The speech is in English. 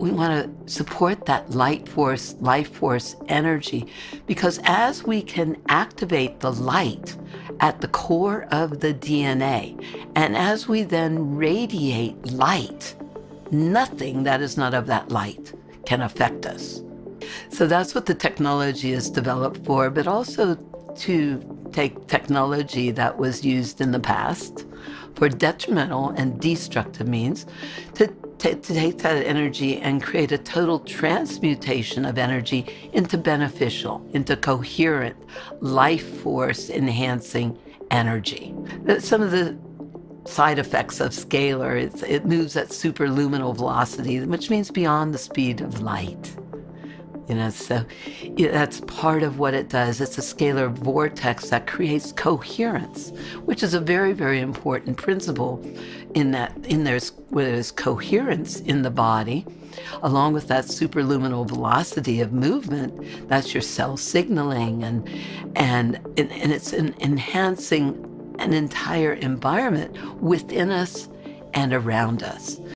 We want to support that light force, life force energy, because as we can activate the light at the core of the DNA, and as we then radiate light, nothing that is not of that light can affect us. So that's what the technology is developed for, but also to take technology that was used in the past for detrimental and destructive means, to take that energy and create a total transmutation of energy into beneficial, into coherent, life force enhancing energy. Some of the side effects of scalar is it moves at superluminal velocity, which means beyond the speed of light. You know, so that's part of what it does. It's a scalar vortex that creates coherence, which is a very, very important principle in that where there's coherence in the body, along with that superluminal velocity of movement. That's your cell signaling, and it's enhancing an entire environment within us and around us.